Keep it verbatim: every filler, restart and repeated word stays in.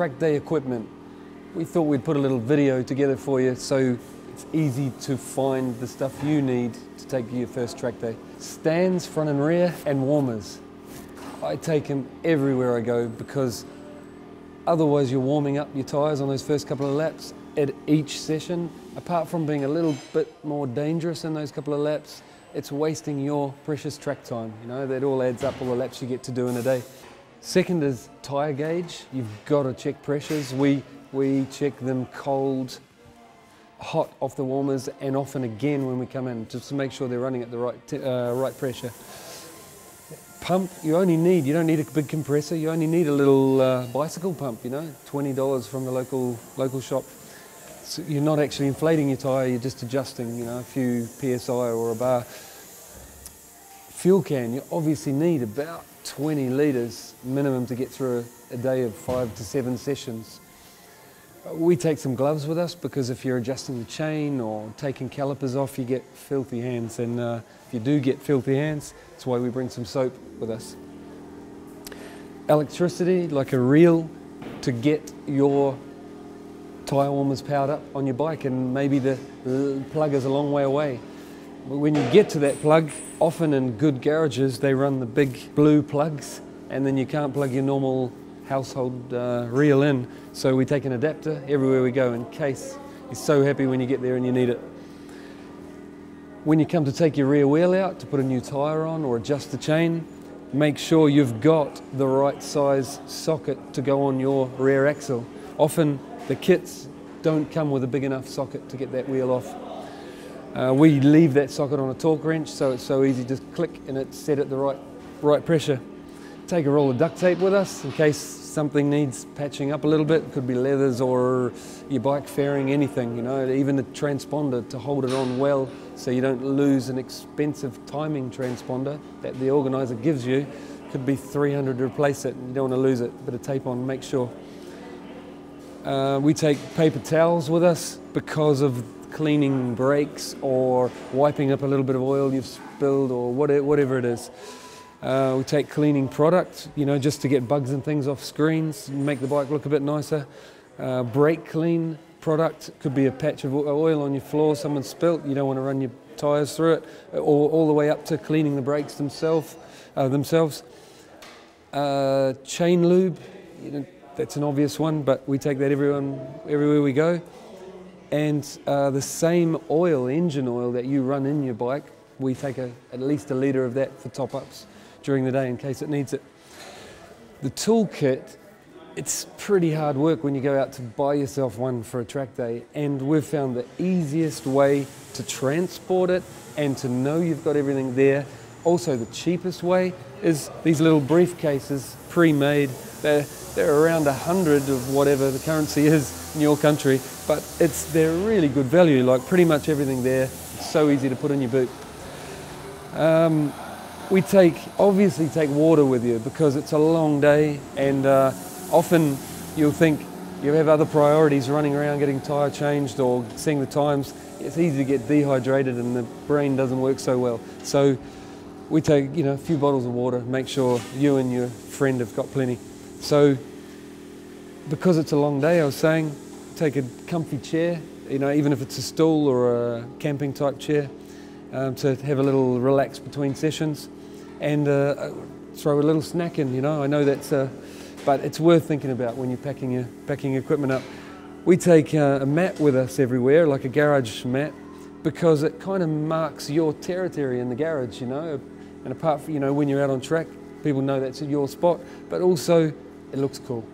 track day equipment. We thought we'd put a little video together for you so it's easy to find the stuff you need to take your first track day. Stands, front and rear, and warmers. I take them everywhere I go because otherwise you're warming up your tyres on those first couple of laps at each session. Apart from being a little bit more dangerous in those couple of laps, it's wasting your precious track time. You know, that all adds up, all the laps you get to do in a day. Second is tyre gauge. You've got to check pressures. We, we check them cold, hot off the warmers, and often again when we come in, just to make sure they're running at the right, uh, right pressure. Pump, you only need, you don't need a big compressor, you only need a little uh, bicycle pump, you know, twenty dollars from the local, local shop. So you're not actually inflating your tyre, you're just adjusting, you know, a few P S I or a bar. Fuel can, you obviously need about twenty litres minimum to get through a, a day of five to seven sessions. We take some gloves with us because if you're adjusting the chain or taking calipers off, you get filthy hands, and uh, if you do get filthy hands, that's why we bring some soap with us. Electricity, like a reel, to get your tyre warmers powered up on your bike, and maybe the plug is a long way away. But when you get to that plug, often in good garages they run the big blue plugs, and then you can't plug your normal household uh, reel in, so we take an adapter everywhere we go in case. You're so happy when you get there and you need it. When you come to take your rear wheel out to put a new tyre on or adjust the chain, make sure you've got the right size socket to go on your rear axle. Often the kits don't come with a big enough socket to get that wheel off. Uh, we leave that socket on a torque wrench, so it's so easy, just click and it's set at the right, right pressure. Take a roll of duct tape with us in case something needs patching up a little bit. It could be leathers or your bike fairing, anything, you know, even the transponder to hold it on well so you don't lose an expensive timing transponder that the organizer gives you. It could be three hundred dollars to replace it, and you don't want to lose it. Bit of tape on, make sure. Uh, we take paper towels with us because of cleaning brakes or wiping up a little bit of oil you've spilled or whatever it is. Uh, we take cleaning products, you know, just to get bugs and things off screens and make the bike look a bit nicer. Uh, brake clean product, could be a patch of oil on your floor, someone spilt, you don't want to run your tyres through it, or all the way up to cleaning the brakes themselves. Uh, themselves. Uh, chain lube, you know, that's an obvious one, but we take that everyone, everywhere we go. And uh, the same oil, engine oil that you run in your bike, we take a, at least a litre of that for top-ups during the day in case it needs it. The toolkit, it's pretty hard work when you go out to buy yourself one for a track day, and we've found the easiest way to transport it and to know you've got everything there. Also the cheapest way is these little briefcases, pre-made. They're, they're around a hundred of whatever the currency is in your country, but it's, they're really good value, like pretty much everything there. It's so easy to put in your boot. Um, We take, obviously take water with you because it's a long day, and uh, often you'll think you have other priorities, running around getting tyre changed or seeing the times. It's easy to get dehydrated and the brain doesn't work so well. So we take, you know, a few bottles of water, make sure you and your friend have got plenty. So because it's a long day, I was saying, take a comfy chair, you know, even if it's a stool or a camping type chair, um, to have a little relax between sessions. And uh, throw a little snack in, you know. I know that's, uh, but it's worth thinking about when you're packing your packing equipment up. We take uh, a mat with us everywhere, like a garage mat, because it kind of marks your territory in the garage, you know. And apart from, you know, when you're out on track, people know that's your spot, but also it looks cool.